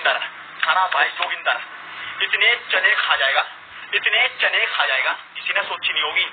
जोगिंदर, थारा भाई जोगिंदर, इतने चने खा जाएगा, इतने चने खा जाएगा, किसी ने सोची नहीं होगी।